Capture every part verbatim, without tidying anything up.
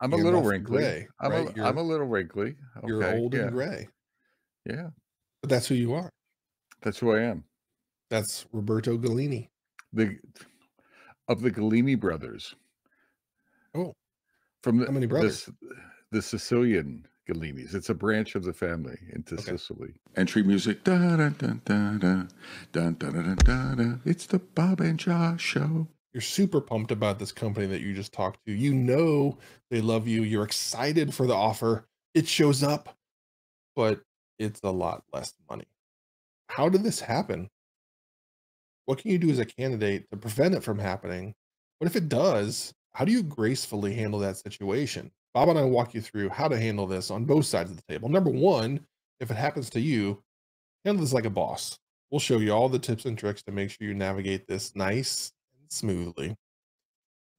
I'm a little wrinkly. Gray, I'm, right? a, I'm a little wrinkly. Okay, you're old yeah. and gray. Yeah. But that's who you are. That's who I am. That's Roberto Gallini. The of the Gallini brothers. Oh. From the, how many brothers? The, the Sicilian Gallinis. It's a branch of the family into okay. Sicily. Entry music. Da, da, da, da, da, da, da, da, da. It's the Bob and Josh show. You're super pumped about this company that you just talked to. You know they love you. You're excited for the offer. It shows up, but it's a lot less money. How did this happen? What can you do as a candidate to prevent it from happening? What if it does? How do you gracefully handle that situation? Bob and I walk you through how to handle this on both sides of the table. Number one, if it happens to you, handle this like a boss. We'll show you all the tips and tricks to make sure you navigate this nice and smoothly.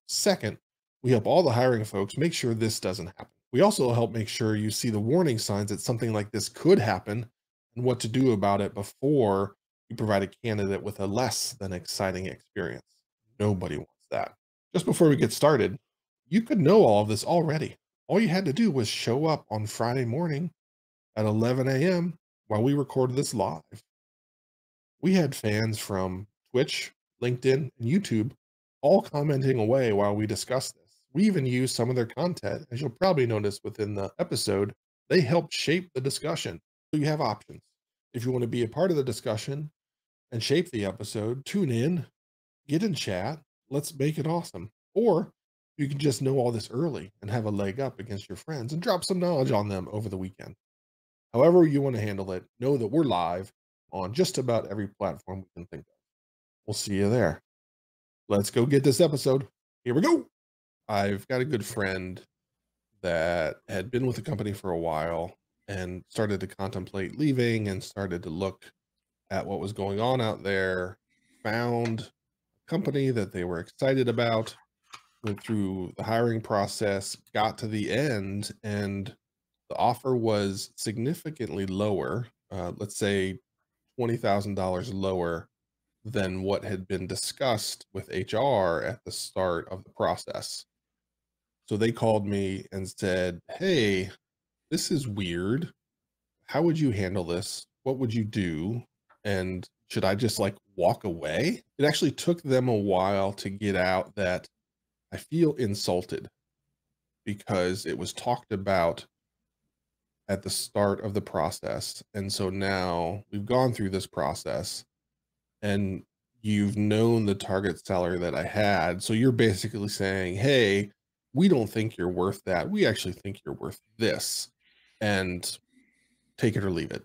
Second, we help all the hiring folks make sure this doesn't happen. We also help make sure you see the warning signs that something like this could happen and what to do about it before you provide a candidate with a less than exciting experience. Nobody wants that. Just before we get started, you could know all of this already. All you had to do was show up on Friday morning at eleven a m while we recorded this live. We had fans from Twitch, LinkedIn, and YouTube all commenting away while we discussed this. We even used some of their content. As you'll probably notice within the episode, they helped shape the discussion. So you have options. If you want to be a part of the discussion and shape the episode, tune in, get in chat. Let's make it awesome. Or you can just know all this early and have a leg up against your friends and drop some knowledge on them over the weekend. However you want to handle it, know that we're live on just about every platform we can think of. We'll see you there. Let's go get this episode. Here we go. I've got a good friend that had been with the company for a while and started to contemplate leaving and started to look at what was going on out there, found company that they were excited about, went through the hiring process, got to the end, and the offer was significantly lower, uh, let's say twenty thousand dollars lower than what had been discussed with H R at the start of the process. So they called me and said, hey, this is weird. How would you handle this? What would you do? And should I just like walk away? It actually took them a while to get out that I feel insulted because it was talked about at the start of the process. And so now we've gone through this process and you've known the target salary that I had. So you're basically saying, hey, we don't think you're worth that. We actually think you're worth this, and take it or leave it.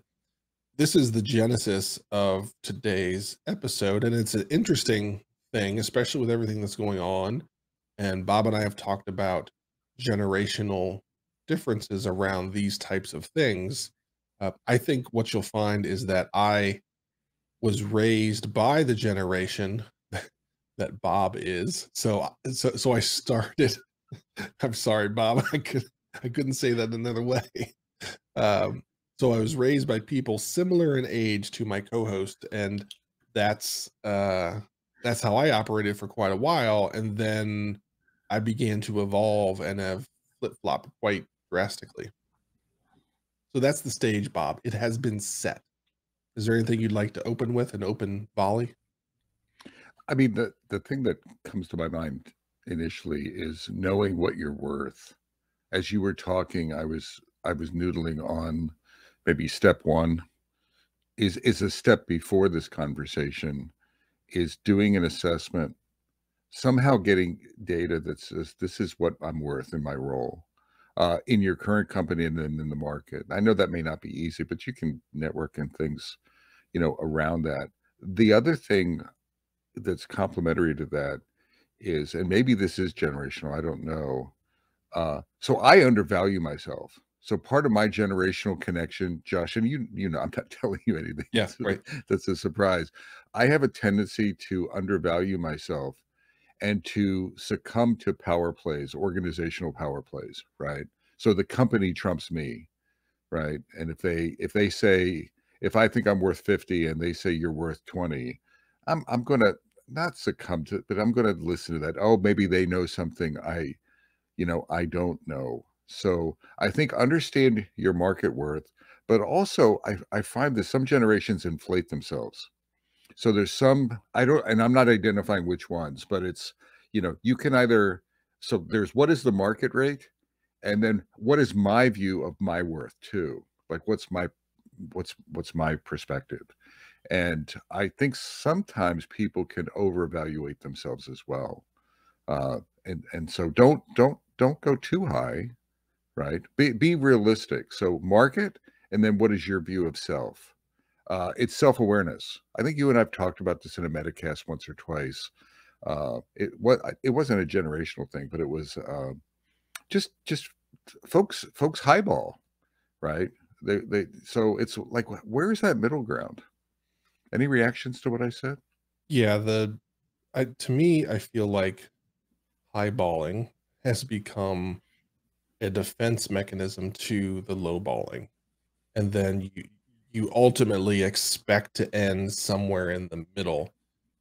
This is the genesis of today's episode, and it's an interesting thing, especially with everything that's going on. And Bob and I have talked about generational differences around these types of things. Uh, I think what you'll find is that I was raised by the generation that Bob is. So, so, so I started, I'm sorry, Bob, I could, I couldn't say that another way. Um, So I was raised by people similar in age to my co-host, and that's uh, that's how I operated for quite a while. And then I began to evolve and have flip-flopped quite drastically. So that's the stage, Bob. It has been set. Is there anything you'd like to open with, an open volley? I mean, the, the thing that comes to my mind initially is knowing what you're worth. As you were talking, I was I was noodling on maybe step one is, is a step before this conversation, is doing an assessment, somehow getting data that says, this is what I'm worth in my role, uh, in your current company and then in the market. I know that may not be easy, but you can network and things, you know, around that. The other thing that's complementary to that is, and maybe this is generational, I don't know. Uh, so I undervalue myself. So part of my generational connection, Josh, and you you know, I'm not telling you anything. Yes, yeah, right. That's a surprise. I have a tendency to undervalue myself and to succumb to power plays, organizational power plays, right? So the company trumps me, right? And if they if they say, if I think I'm worth fifty and they say you're worth twenty, I'm I'm gonna not succumb to it, but I'm gonna listen to that. Oh, maybe they know something I you know, I don't know. So I think understand your market worth, but also I, I find that some generations inflate themselves. So there's some, I don't, and I'm not identifying which ones, but it's, you know, you can either, so there's what is the market rate? And then what is my view of my worth too? Like what's my, what's, what's my perspective? And I think sometimes people can overvaluate themselves as well. Uh, and, and so don't, don't, don't go too high, right? Be, be realistic. So market, and then what is your view of self? Uh, it's self-awareness. I think you and I've talked about this in a Metacast once or twice. Uh, it what it wasn't a generational thing, but it was uh, just just folks folks highball, right? They they so it's like, where is that middle ground? Any reactions to what I said? Yeah, the I, to me, I feel like highballing has become a defense mechanism to the lowballing, and then you. You ultimately expect to end somewhere in the middle.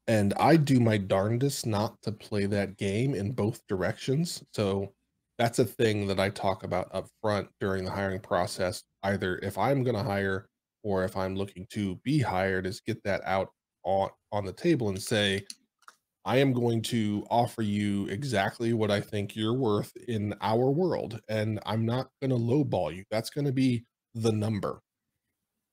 And I do my darndest not to play that game in both directions. So that's a thing that I talk about up front during the hiring process. Either if I'm going to hire or if I'm looking to be hired, is get that out on, on the table and say, I am going to offer you exactly what I think you're worth in our world. And I'm not going to lowball you. That's going to be the number.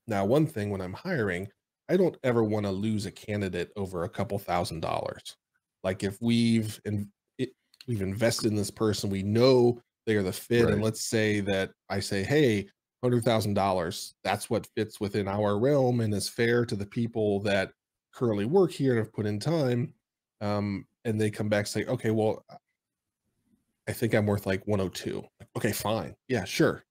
Now, one thing when I'm hiring, I don't ever want to lose a candidate over a couple thousand dollars. Like if we've in, it, we've invested in this person, we know they are the fit. Right. And let's say that I say, hey, one hundred thousand dollars, that's what fits within our realm and is fair to the people that currently work here and have put in time. Um, and they come back and say, okay, well, I think I'm worth like one oh two. Like, okay, fine. Yeah, sure.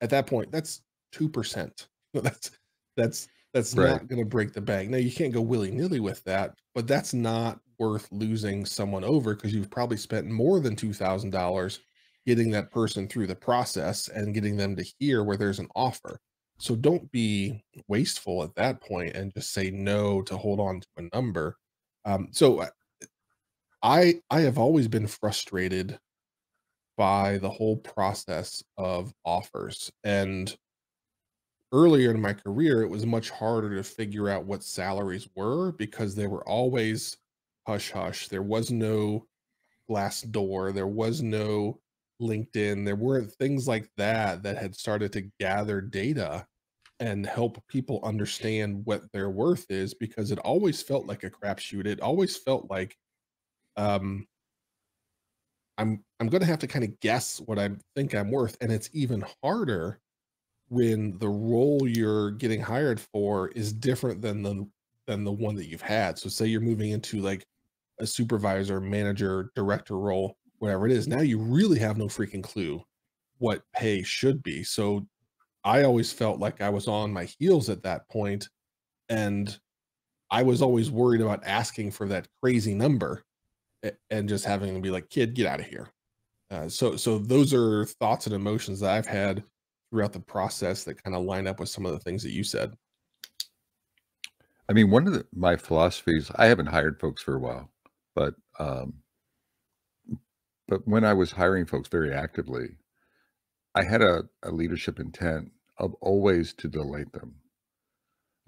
At that point, that's two percent. That's that's that's right. Not going to break the bank. Now, you can't go willy-nilly with that, but that's not worth losing someone over because you've probably spent more than two thousand dollars getting that person through the process and getting them to hear where there's an offer. So don't be wasteful at that point and just say no to hold on to a number. Um, so I I have always been frustrated by the whole process of offers. And earlier in my career, it was much harder to figure out what salaries were because they were always hush hush. There was no Glassdoor. There was no LinkedIn. There weren't things like that that had started to gather data and help people understand what their worth is, because it always felt like a crapshoot. It always felt like um, I'm, I'm going to have to kind of guess what I think I'm worth. And it's even harder when the role you're getting hired for is different than the than the one that you've had. So say you're moving into like a supervisor, manager, director role, whatever it is. Now you really have no freaking clue what pay should be. So I always felt like I was on my heels at that point, and I was always worried about asking for that crazy number and just having to be like, kid, get out of here. Uh, so so those are thoughts and emotions that I've had throughout the process that kind of line up with some of the things that you said. I mean, one of the, my philosophies, I haven't hired folks for a while, but, um, but when I was hiring folks very actively, I had a, a leadership intent of always to delight them.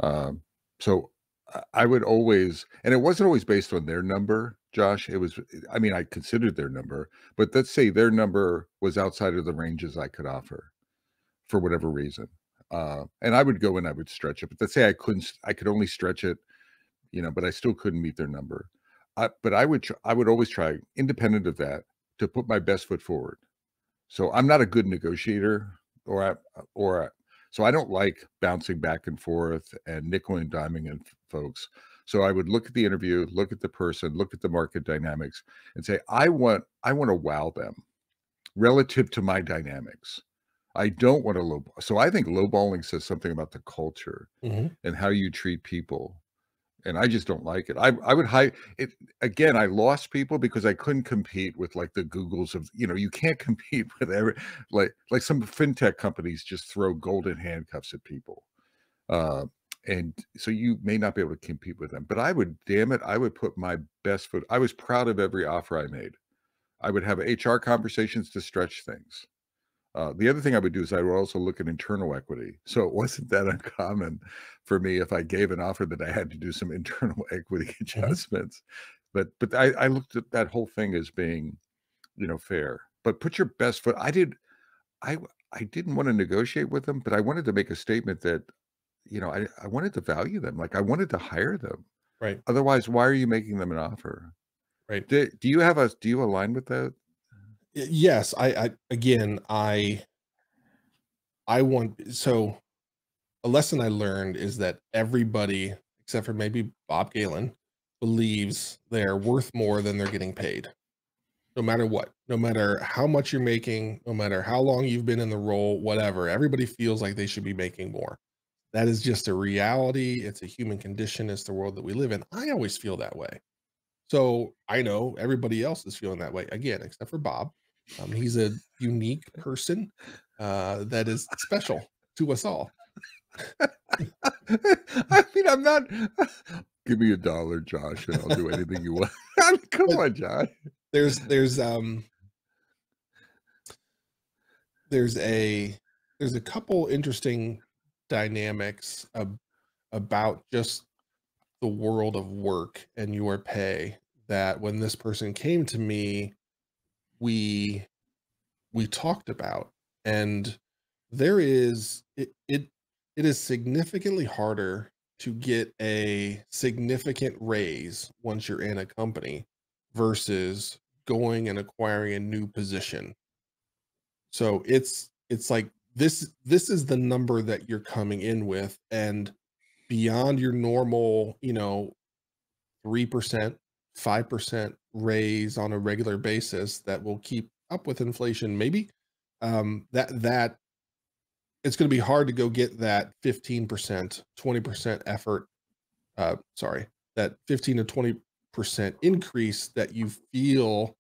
Um, so I would always, and it wasn't always based on their number, Josh, it was, I mean, I considered their number, but let's say their number was outside of the ranges I could offer, for whatever reason. Uh, and I would go and I would stretch it, but let's say I couldn't, I could only stretch it, you know, but I still couldn't meet their number. I, but I would, I would always try, independent of that, to put my best foot forward. So I'm not a good negotiator, or, I, or, I, so I don't like bouncing back and forth and nickel and diming and folks. So I would look at the interview, look at the person, look at the market dynamics and say, I want, I want to wow them relative to my dynamics. I don't want to lowball. So I think lowballing says something about the culture mm-hmm. and how you treat people. And I just don't like it. I, I would hire it again. I lost people because I couldn't compete with like the Googles of, you know, you can't compete with every, like, like some fintech companies just throw golden handcuffs at people. Uh, and so you may not be able to compete with them, but I would, damn it. I would put my best foot. I was proud of every offer I made. I would have H R conversations to stretch things. Uh, the other thing I would do is I would also look at internal equity. So it wasn't that uncommon for me if I gave an offer that I had to do some internal equity adjustments. But but I, I looked at that whole thing as being, you know, fair. But put your best foot. I did. I I didn't want to negotiate with them, but I wanted to make a statement that, you know, I I wanted to value them. Like I wanted to hire them. Right. Otherwise, why are you making them an offer? Right. Do, do you have a? Do you align with that? Yes, I, I again, I, I want, so a lesson I learned is that everybody, except for maybe Bob Galen, believes they're worth more than they're getting paid. No matter what, no matter how much you're making, no matter how long you've been in the role, whatever, everybody feels like they should be making more. That is just a reality. It's a human condition. It's the world that we live in. I always feel that way. So I know everybody else is feeling that way, again, except for Bob. Um, he's a unique person uh, that is special to us all. I mean, I'm not. Give me a dollar, Josh, and I'll do anything you want. Come but on, Josh. There's, there's, um, there's a, there's a couple interesting dynamics ab about just the world of work and your pay. That when this person came to me, we we talked about, and there is it it it is significantly harder to get a significant raise once you're in a company versus going and acquiring a new position. So it's it's like this this is the number that you're coming in with, and beyond your normal, you know, three percent, five percent raise on a regular basis that will keep up with inflation, maybe, um, that, that it's going to be hard to go get that fifteen percent, twenty percent effort. Uh, sorry, that fifteen to twenty percent increase that you feel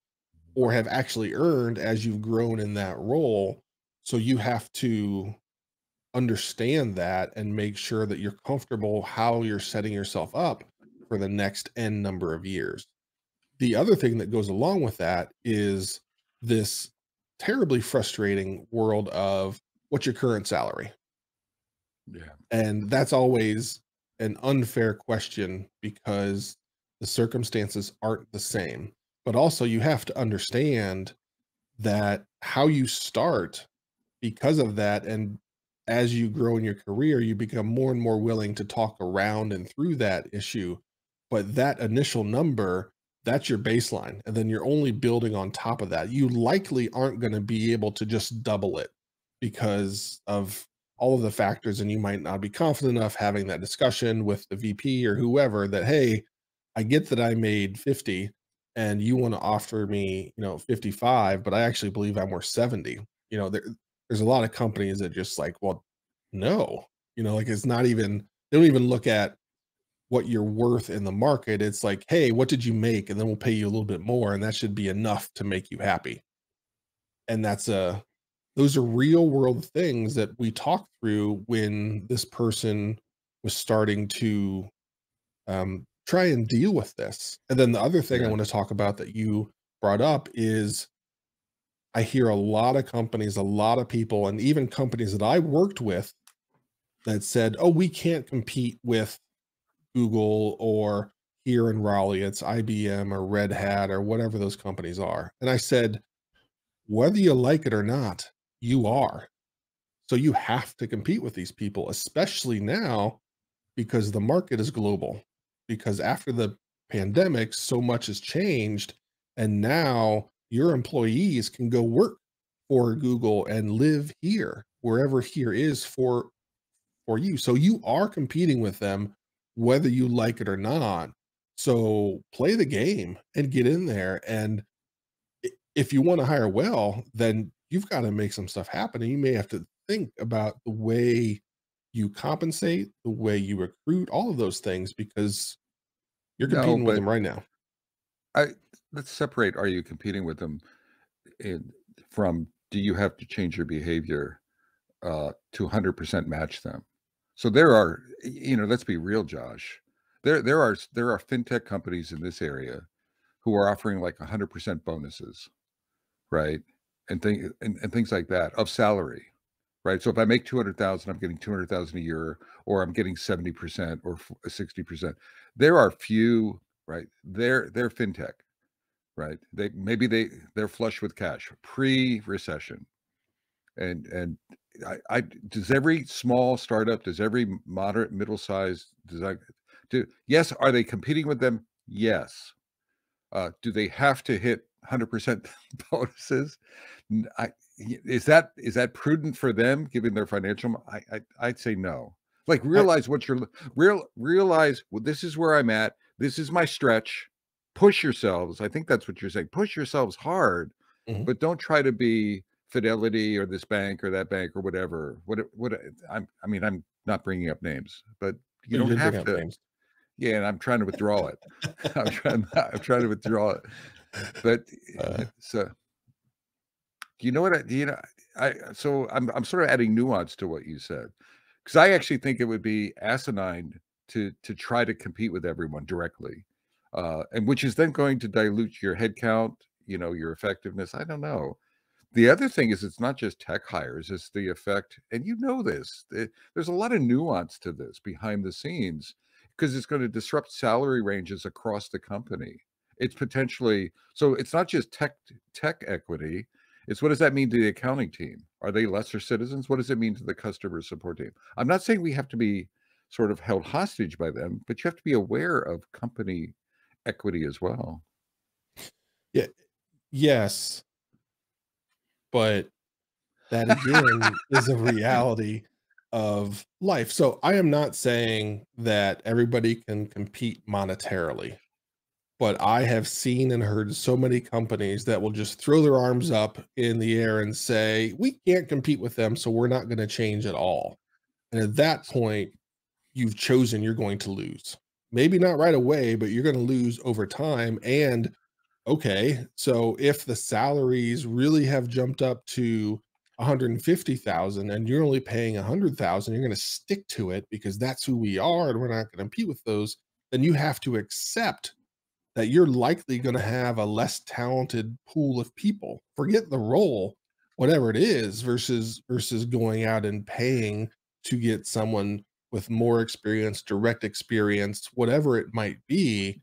or have actually earned as you've grown in that role. So you have to understand that and make sure that you're comfortable how you're setting yourself up for the next n number of years. The other thing that goes along with that is this terribly frustrating world of what's your current salary? Yeah. And that's always an unfair question because the circumstances aren't the same, but also you have to understand that how you start because of that, and as you grow in your career, you become more and more willing to talk around and through that issue. But that initial number, that's your baseline. And then you're only building on top of that. You likely aren't going to be able to just double it because of all of the factors. And you might not be confident enough having that discussion with the V P or whoever that, hey, I get that I made fifty and you want to offer me, you know, fifty-five, but I actually believe I'm worth seventy. You know, there, There's a lot of companies that just like, well, no, you know, like it's not even, they don't even look at what you're worth in the market. It's like, hey, what did you make? And then we'll pay you a little bit more. And that should be enough to make you happy. And that's a, those are real world things that we talked through when this person was starting to um, try and deal with this. And then the other thing yeah. I want to talk about that you brought up is, I hear a lot of companies, a lot of people, and even companies that I worked with that said, oh, we can't compete with Google or here in Raleigh, it's I B M or Red Hat or whatever those companies are. And I said, whether you like it or not, you are. So you have to compete with these people, especially now because the market is global. Because after the pandemic, so much has changed. And now your employees can go work for Google and live here, wherever here is for, for you. So you are competing with them, whether you like it or not. So play the game and get in there. And if you want to hire well, then you've got to make some stuff happen. And you may have to think about the way you compensate, the way you recruit, all of those things, because you're competing no, with them right now. I, Let's separate, are you competing with them in, from, do you have to change your behavior uh, to one hundred percent match them? So there are, you know, let's be real, Josh. There, there are there are fintech companies in this area who are offering like one hundred percent bonuses. right? And, thing, and, and things like that of salary, right? So if I make two hundred thousand dollars, I'm getting two hundred thousand dollars a year, or I'm getting seventy percent or sixty percent. There are few, right? They're, they're fintech, right? They, maybe they, they're flush with cash pre-recession. And, and I, I, does every small startup, does every moderate, middle-sized design, do, yes. Are they competing with them? Yes. Uh, do they have to hit one hundred percent bonuses? I, is that is that prudent for them given their financial? I, I I'd say no. Like realize I, what you're real realize. Well, this is where I'm at. This is my stretch. Push yourselves. I think that's what you're saying. Push yourselves hard, mm-hmm. but don't try to be Fidelity or this bank or that bank or whatever. What what I'm I mean I'm not bringing up names, but you, you don't have to. Names. Yeah, and I'm trying to withdraw it. I'm trying. I'm trying to withdraw it. But uh, so, you know what? I, you know, I so I'm I'm sort of adding nuance to what you said, because I actually think it would be asinine to to try to compete with everyone directly, uh, and which is then going to dilute your headcount, you know, your effectiveness. I don't know. The other thing is, it's not just tech hires; it's the effect, and you know this. It, there's a lot of nuance to this behind the scenes, because it's going to disrupt salary ranges across the company. It's potentially, so it's not just tech tech equity. It's what does that mean to the accounting team? Are they lesser citizens? What does it mean to the customer support team? I'm not saying we have to be sort of held hostage by them, but you have to be aware of company equity as well. Yeah. Yes. But that again is a reality of life. So I am not saying that everybody can compete monetarily, but I have seen and heard so many companies that will just throw their arms up in the air and say, we can't compete with them, so we're not going to change at all. And at that point, you've chosen you're going to lose. Maybe not right away, but you're going to lose over time. And okay, so if the salaries really have jumped up to one hundred fifty thousand and you're only paying one hundred thousand, you're going to stick to it because that's who we are and we're not going to compete with those, then you have to accept that you're likely going to have a less talented pool of people. Forget the role, whatever it is, versus versus going out and paying to get someone with more experience, direct experience, whatever it might be.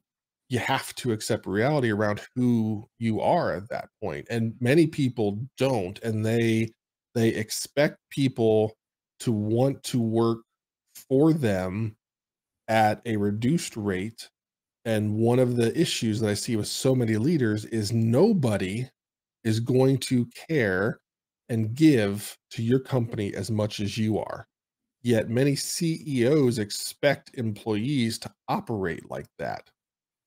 You have to accept reality around who you are at that point. And many people don't, and they They expect people to want to work for them at a reduced rate. And one of the issues that I see with so many leaders is nobody is going to care and give to your company as much as you are. Yet many C E Os expect employees to operate like that.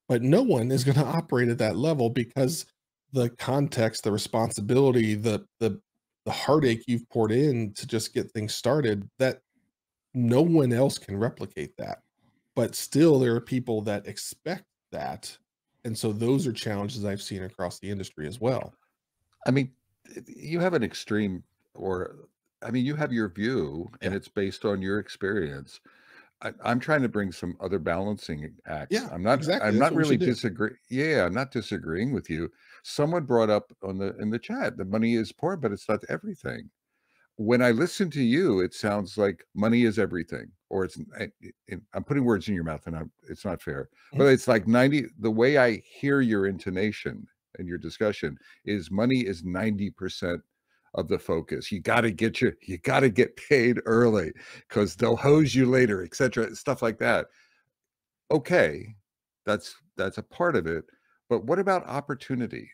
But no one is going to operate at that level because the context, the responsibility, the, the, the heartache you've poured in to just get things started, that no one else can replicate that. But still there are people that expect that. And so those are challenges I've seen across the industry as well. I mean, you have an extreme, or, I mean, you have your view and yeah. it's based on your experience. I, I'm trying to bring some other balancing acts. Yeah, I'm not, exactly. I'm That's not really disagreeing. Yeah. I'm not disagreeing with you. Someone brought up on the, in the chat, the money is poor, but it's not everything. When I listen to you, it sounds like money is everything, or it's, I, it, I'm putting words in your mouth and I'm, it's not fair, mm-hmm. but it's like ninety, the way I hear your intonation and your discussion is money is ninety percent of the focus. You got to get your, you got to get paid early because they'll hose you later, et cetera, stuff like that. Okay. That's, that's a part of it. But what about opportunity?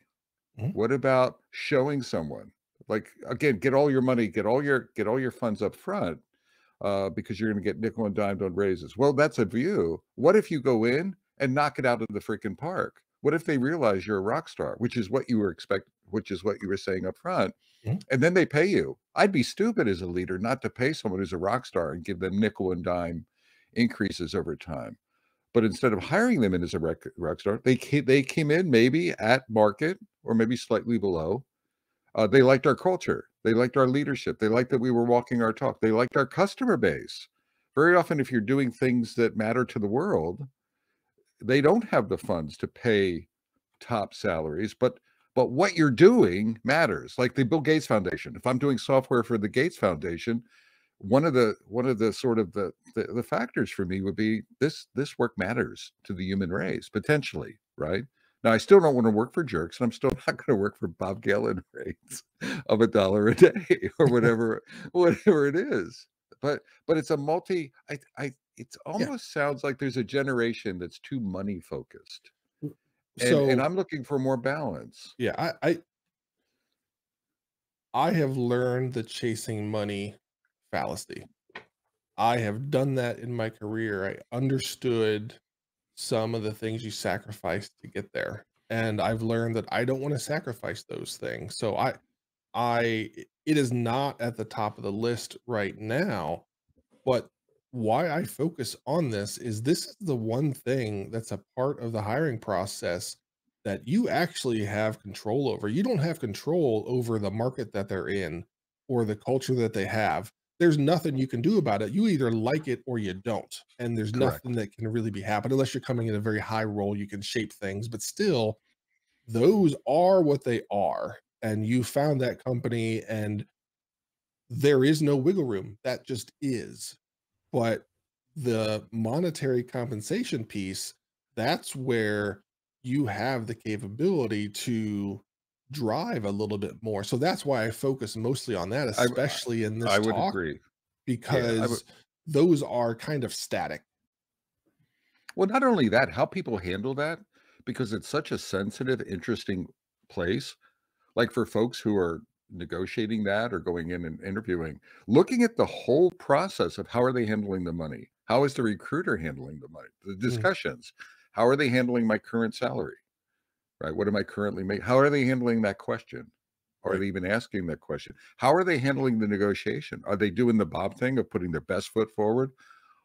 Mm-hmm. What about showing someone, like, again, get all your money, get all your, get all your funds up front, uh, because you're going to get nickel and dimed on raises. Well, that's a view. What if you go in and knock it out of the freaking park? What if they realize you're a rock star, which is what you were expect, which is what you were saying up front. Mm-hmm. And then they pay you. I'd be stupid as a leader not to pay someone who's a rock star and give them nickel and dime increases over time. But instead of hiring them in as a rock, rock star, they came, they came in maybe at market or maybe slightly below. Uh, they liked our culture. They liked our leadership. They liked that we were walking our talk. They liked our customer base. Very often, if you're doing things that matter to the world, they don't have the funds to pay top salaries, but But what you're doing matters. Like the Bill Gates Foundation. If I'm doing software for the Gates Foundation, one of the one of the sort of the, the the factors for me would be this this work matters to the human race potentially, right? Now I still don't want to work for jerks, and I'm still not going to work for Bob Gallin rates of a dollar a day or whatever whatever it is. But but it's a multi. I I it almost yeah. sounds like there's a generation that's too money focused. And, so, and I'm looking for more balance. Yeah, I, I I have learned the chasing money fallacy. I have done that in my career. I understood some of the things you sacrifice to get there, and I've learned that I don't want to sacrifice those things. So I, I, it is not at the top of the list right now, but why I focus on this is this is the one thing that's a part of the hiring process that you actually have control over. You don't have control over the market that they're in or the culture that they have. There's nothing you can do about it. You either like it or you don't. And there's Correct. Nothing that can really be happened unless you're coming in a very high role, you can shape things, but still those are what they are. And you found that company and there is no wiggle room. That just is. But the monetary compensation piece, that's where you have the capability to drive a little bit more. So that's why I focus mostly on that, especially I, in this I talk, would agree. Because yeah, I would. Those are kind of static. Well, not only that, how people handle that, because it's such a sensitive, interesting place. Like for folks who are negotiating that or going in and interviewing, looking at the whole process of how are they handling the money? How is the recruiter handling the money? The discussions, mm-hmm. How are they handling my current salary? Right? What am I currently making? How are they handling that question? Are right. they even asking that question? How are they handling the negotiation? Are they doing the Bob thing of putting their best foot forward?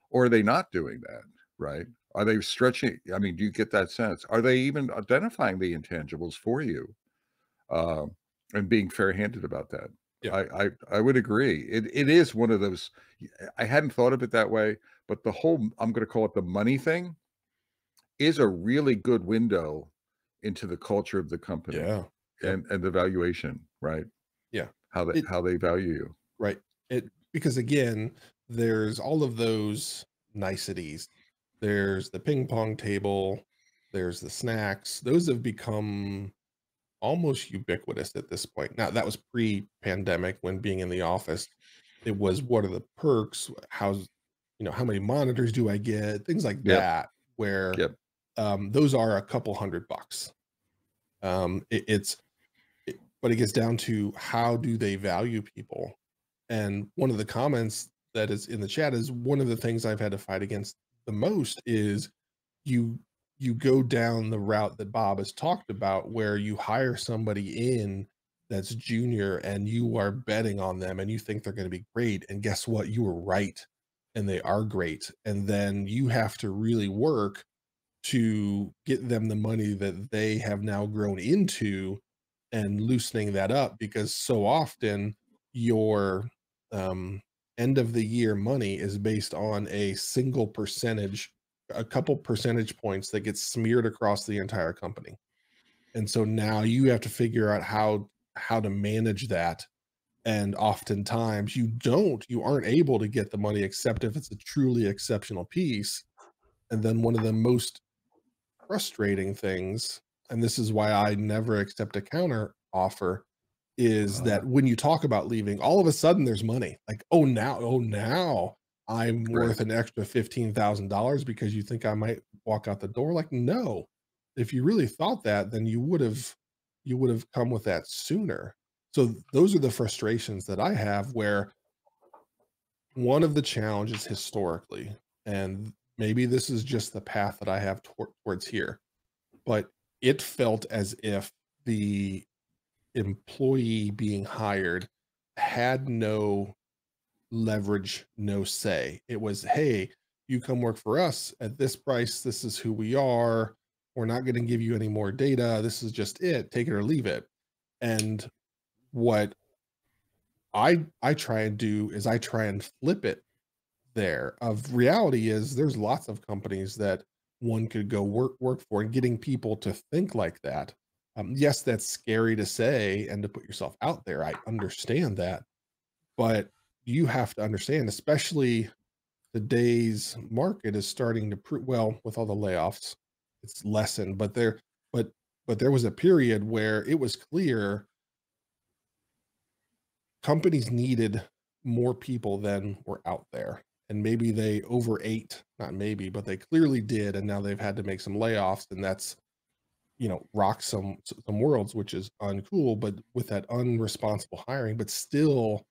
Or are they not doing that? Right? Are they stretching? I mean, do you get that sense? Are they even identifying the intangibles for you? Um, and being fair-handed about that. Yeah. I, I, I would agree. It It is one of those, I hadn't thought of it that way, but the whole, I'm going to call it the money thing, is a really good window into the culture of the company yeah. and, and the valuation, right? Yeah. How they, it, how they value you. Right. It Because again, there's all of those niceties. There's the ping pong table. There's the snacks. Those have become almost ubiquitous at this point. Now that was pre-pandemic when being in the office, it was what are the perks? How's, you know, how many monitors do I get? Things like yep. that, where yep. um, those are a couple hundred bucks. Um, it, it's, it, but it gets down to how do they value people? And one of the comments that is in the chat is one of the things I've had to fight against the most is you you go down the route that Bob has talked about where you hire somebody in that's junior and you are betting on them and you think they're going to be great. And guess what? You were right. And they are great. And then you have to really work to get them the money that they have now grown into and loosening that up, because so often your um, end of the year money is based on a single percentage a couple percentage points that gets smeared across the entire company. And so now you have to figure out how, how to manage that. And oftentimes you don't, you aren't able to get the money except if it's a truly exceptional piece. And then one of the most frustrating things, and this is why I never accept a counter offer, is that when you talk about leaving, all of a sudden there's money. Like, oh, now, oh, now. I'm worth an extra fifteen thousand dollars because you think I might walk out the door. Like, no, if you really thought that, then you would have, you would have come with that sooner. So those are the frustrations that I have, where one of the challenges historically, and maybe this is just the path that I have tor- towards here, but it felt as if the employee being hired had no leverage, no say. It was, hey, you come work for us at this price. This is who we are. We're not going to give you any more data. This is just it. Take it or leave it. And what I I try and do is I try and flip it there. Of reality is there's lots of companies that one could go work work for, and getting people to think like that. Um, yes, that's scary to say and to put yourself out there. I understand that, but you have to understand, especially today's market is starting to prove, well, with all the layoffs, it's lessened, but there, but, but there was a period where it was clear companies needed more people than were out there. And maybe they overate, not maybe, but they clearly did. And now they've had to make some layoffs, and that's, you know, rocked some, some worlds, which is uncool, but with that unresponsible hiring, but still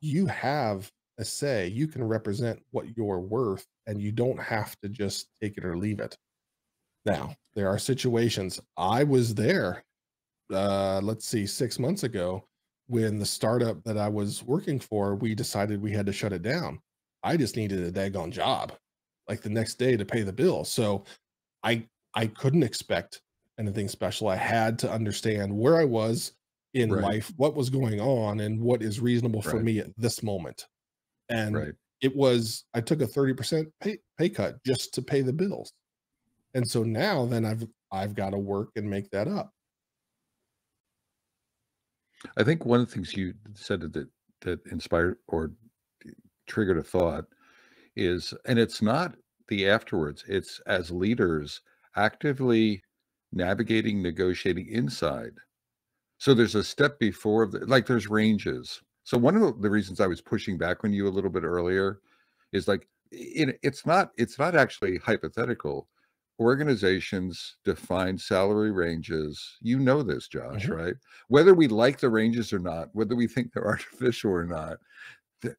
you have a say, you can represent what you're worth, and you don't have to just take it or leave it. Now, there are situations. I was there, uh, let's see, six months ago, when the startup that I was working for, we decided we had to shut it down. I just needed a daggone job like the next day to pay the bill. So I, I couldn't expect anything special. I had to understand where I was in right. life, what was going on, and what is reasonable for right. me at this moment. And right. it was, I took a thirty percent pay, pay cut just to pay the bills. And so now then I've, I've got to work and make that up. I think one of the things you said that, that inspired or triggered a thought is, and it's not the afterwards, it's as leaders actively navigating, negotiating inside. So there's a step before, the, like there's ranges. So one of the reasons I was pushing back on you a little bit earlier is like, it, it's not, it's not actually hypothetical. Organizations define salary ranges. You know this, Josh, mm-hmm. right? Whether we like the ranges or not, whether we think they're artificial or not,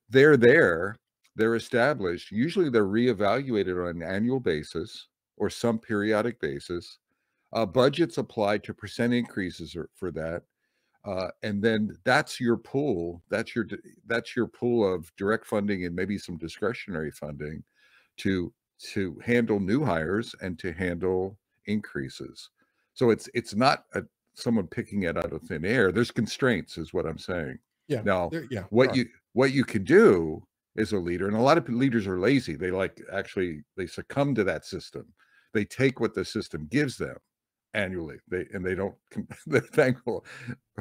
they're there, they're established. Usually they're reevaluated on an annual basis or some periodic basis. Uh, budgets applied to percent increases for that. Uh, and then that's your pool. That's your, that's your pool of direct funding and maybe some discretionary funding to to handle new hires and to handle increases. So it's it's not a, someone picking it out of thin air. There's constraints is what I'm saying. Yeah. Now, yeah, what right. you what you can do as a leader, and a lot of leaders are lazy. They like actually, they succumb to that system. They take what the system gives them annually. They and they don't, they're thankful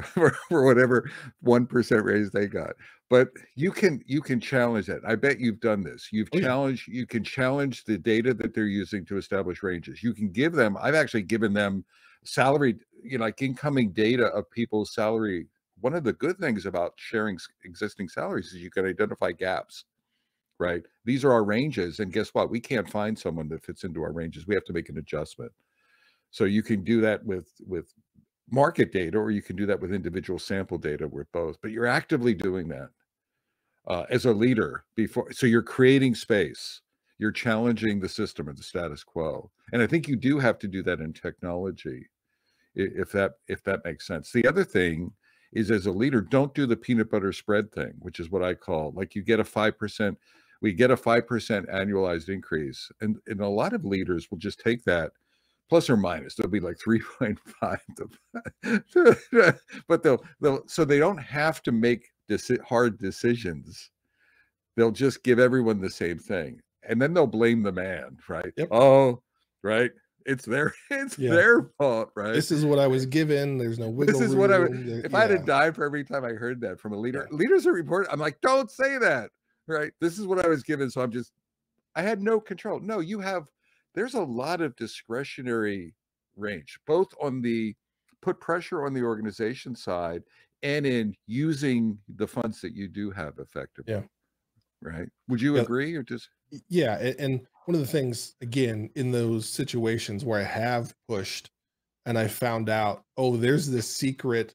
for, for whatever one percent raise they got. But you can you can challenge that. I bet you've done this. You've oh, challenged, yeah. you can challenge the data that they're using to establish ranges. You can give them, I've actually given them salary, you know, like incoming data of people's salary. One of the good things about sharing existing salaries is you can identify gaps, right? These are our ranges. And guess what? We can't find someone that fits into our ranges. We have to make an adjustment. So you can do that with, with market data, or you can do that with individual sample data with both, but you're actively doing that uh, as a leader before. So you're creating space, you're challenging the system or the status quo. And I think you do have to do that in technology, if that, if that makes sense. The other thing is, as a leader, don't do the peanut butter spread thing, which is what I call, like you get a five percent, we get a five percent annualized increase. And, and a lot of leaders will just take that plus or minus, they'll be like three point five, but they'll, they'll, so they don't have to make deci- hard decisions. They'll just give everyone the same thing. And then they'll blame the man, right? Yep. Oh, right. It's their, it's yeah. their fault, right? This is what I was given. There's no wiggle room. This is room. what I would, if yeah. I had to die for every time I heard that from a leader, yeah. leaders are reported. I'm like, don't say that, right? This is what I was given. So I'm just, I had no control. No, you have, there's a lot of discretionary range, both on the put pressure on the organization side and in using the funds that you do have effectively, yeah. right? Would you yeah. agree or just? Yeah. And one of the things, again, in those situations where I have pushed and I found out, oh, there's this secret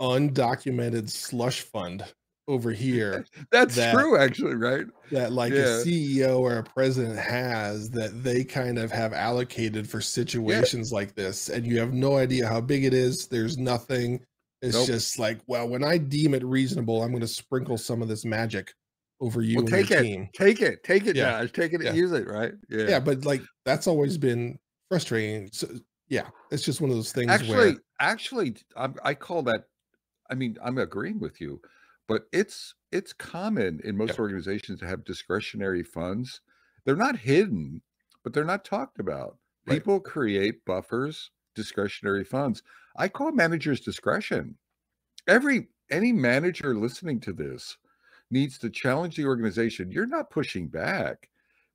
undocumented slush fund over here. That's that, true, actually, right? That like yeah. a C E O or a president has that they kind of have allocated for situations yeah. like this. And you have no idea how big it is. There's nothing. It's nope. just like, well, when I deem it reasonable, I'm going to sprinkle some of this magic over you well, and take your it, team. Take it, take it, yeah. Josh, take it yeah. and use it, right? Yeah. yeah, but like that's always been frustrating. So yeah, it's just one of those things. Actually, where... actually, I'm, I call that. I mean, I'm agreeing with you, but it's it's common in most yep. organizations to have discretionary funds. They're not hidden, but they're not talked about. Right. People create buffers discretionary funds. I call manager's discretion. Every any manager listening to this needs to challenge the organization. You're not pushing back.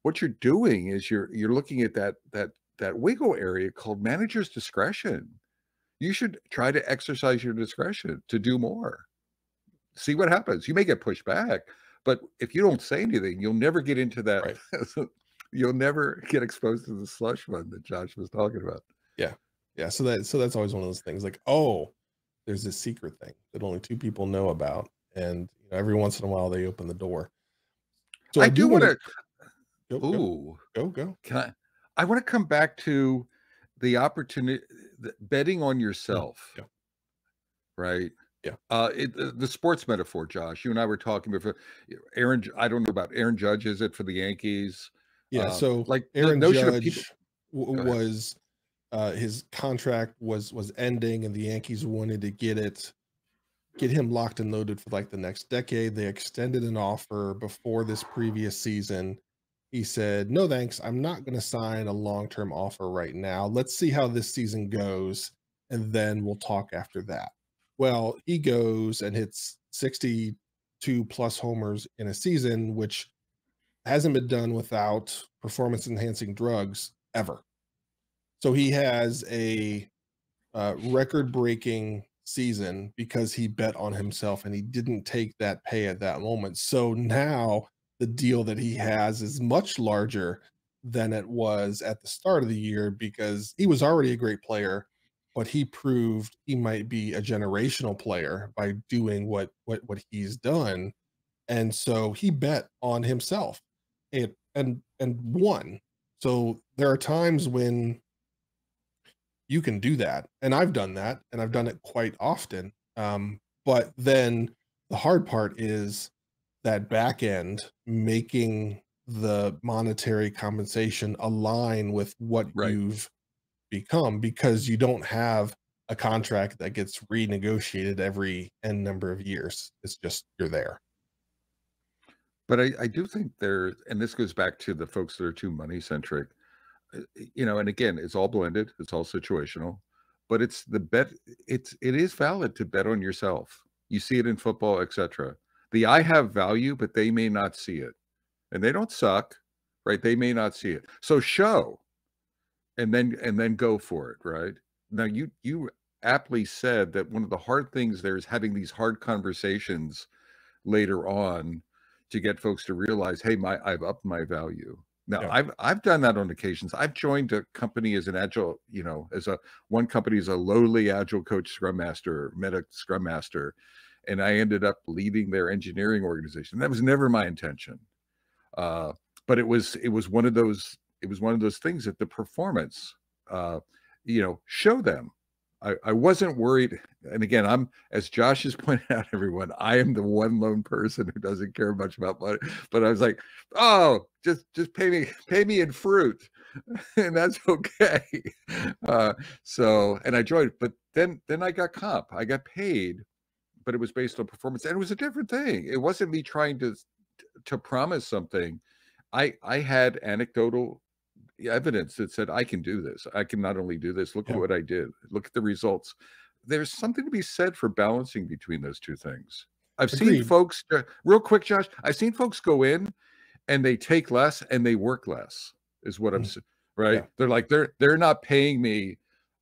What you're doing is you're you're looking at that that that wiggle area called manager's discretion. You should try to exercise your discretion to do more. See what happens. You may get pushed back, but if you don't say anything, you'll never get into that. Right. You'll never get exposed to the slush fund that Josh was talking about. Yeah. Yeah. So that, so that's always one of those things like, oh, there's this secret thing that only two people know about. And you know, every once in a while they open the door. So I, I do, do want to, go, go, go, go. Can I, I want to come back to the opportunity, the betting on yourself. Yeah. Right. Yeah. Uh, it, the, the sports metaphor, Josh, you and I were talking before. Aaron, I don't know about Aaron Judge. Is it for the Yankees? Yeah. Um, so like Aaron the Judge people... was, uh, his contract was, was ending and the Yankees wanted to get it, get him locked and loaded for like the next decade. They extended an offer before this previous season. He said, no, thanks. I'm not going to sign a long-term offer right now. Let's see how this season goes. And then we'll talk after that. Well, he goes and hits sixty-two plus homers in a season, which hasn't been done without performance enhancing drugs ever. So he has a uh, record breaking season because he bet on himself and he didn't take that pay at that moment. So now the deal that he has is much larger than it was at the start of the year because he was already a great player, but he proved he might be a generational player by doing what, what, what he's done. And so he bet on himself and, and, and won. So there are times when you can do that. And I've done that and I've done it quite often. Um, but then the hard part is that back end, making the monetary compensation align with what right. you've become, because you don't have a contract that gets renegotiated every n number of years. It's just, you're there. But I, I do think there, and this goes back to the folks that are too money centric, you know, and again, it's all blended, it's all situational, but it's the bet, it's, it is valid to bet on yourself. You see it in football, et cetera. The I have value, but they may not see it. And they don't suck, right? They may not see it. So show and then and then go for it, right? Now you you aptly said that one of the hard things there is having these hard conversations later on to get folks to realize, hey, my I've upped my value. Now yeah. I've I've done that on occasions. I've joined a company as an agile, you know, as a one company is a lowly agile coach scrum master, meta scrum master. And I ended up leading their engineering organization. That was never my intention, uh, but it was it was one of those it was one of those things that the performance, uh, you know, show them. I, I wasn't worried. And again, I'm as Josh has pointed out, everyone, I am the one lone person who doesn't care much about money. But I was like, oh, just just pay me pay me in fruit, and that's okay. Uh, so and I joined, but then then I got comp, I got paid. But it was based on performance and it was a different thing. It wasn't me trying to, to promise something. I, I had anecdotal evidence that said, I can do this. I can not only do this, look yeah. at what I did, look at the results. There's something to be said for balancing between those two things. I've Agreed. seen folks, uh, real quick, Josh, I've seen folks go in and they take less and they work less is what mm-hmm. I'm saying, right? Yeah. They're like, they're, they're not paying me.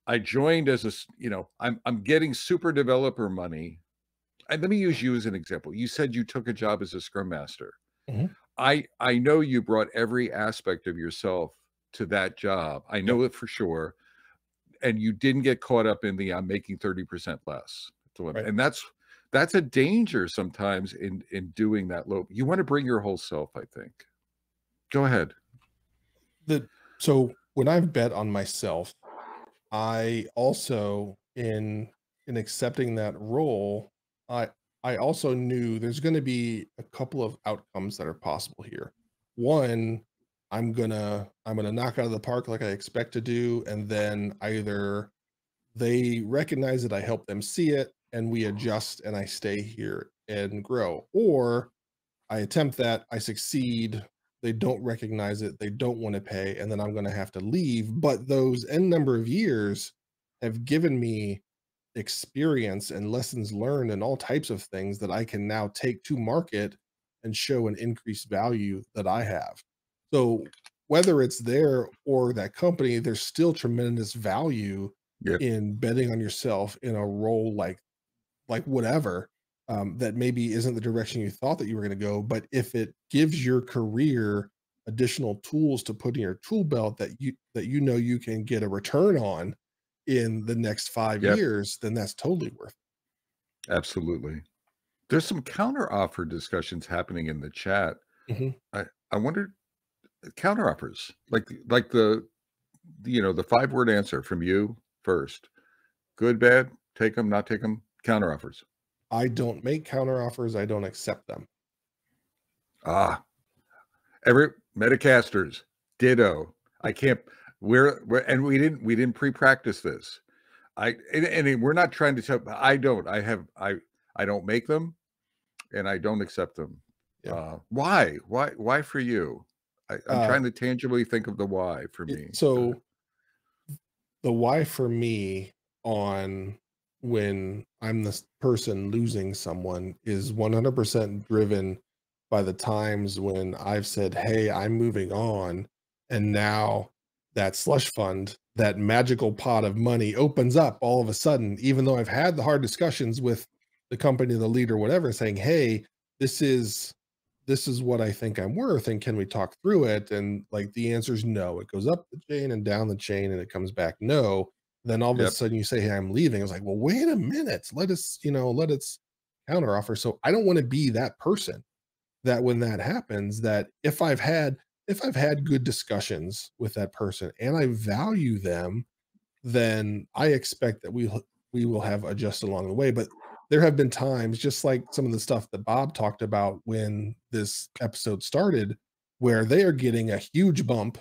I joined as a, you know, I'm, I'm getting super developer money. And let me use you as an example. You said you took a job as a scrum master. Mm-hmm. I, I know you brought every aspect of yourself to that job. I know yep. it for sure. And you didn't get caught up in the, I'm making thirty percent less. Right. And that's, that's a danger sometimes in, in doing that low. You want to bring your whole self, I think. Go ahead. The, so when I've bet on myself, I also in, in accepting that role, I, I also knew there's going to be a couple of outcomes that are possible here. One, I'm going to, I'm going to knock out of the park like I expect to do. And then either they recognize that I help them see it and we adjust and I stay here and grow, or I attempt that, I succeed. They don't recognize it. They don't want to pay. And then I'm going to have to leave. But those n number of years have given me experience and lessons learned and all types of things that I can now take to market and show an increased value that I have. So whether it's there or that company, there's still tremendous value yeah. in betting on yourself in a role like like whatever um, that maybe isn't the direction you thought that you were going to go. But if it gives your career additional tools to put in your tool belt that you that you know you can get a return on in the next five yep. years, then that's totally worth it. Absolutely. There's some counter offer discussions happening in the chat. Mm-hmm. I, I wondered, counter offers, like, like the, you know, the five word answer from you first, good, bad, take them, not take them, counter offers. I don't make counter offers. I don't accept them. Ah, every Metacasters, ditto. I can't, We're, we're and we didn't we didn't pre-practice this. I and, and we're not trying to tell. I don't. I have. I I don't make them, and I don't accept them. Yeah. Uh, why? Why? Why for you? I, I'm uh, trying to tangibly think of the why for me. So, uh, the why for me on when I'm this person losing someone is one hundred percent driven by the times when I've said, "Hey, I'm moving on," and now that slush fund, that magical pot of money opens up all of a sudden, even though I've had the hard discussions with the company, the leader, whatever, saying, hey, this is, this is what I think I'm worth. And can we talk through it? And like the answer is no, it goes up the chain and down the chain and it comes back. No. Then all of yep. a sudden you say, hey, I'm leaving. I was like, well, wait a minute. Let us, you know, let us counter offer. So I don't want to be that person that when that happens, that if I've had If I've had good discussions with that person and I value them, then I expect that we we will have adjusted along the way. But there have been times, just like some of the stuff that Bob talked about when this episode started, where they are getting a huge bump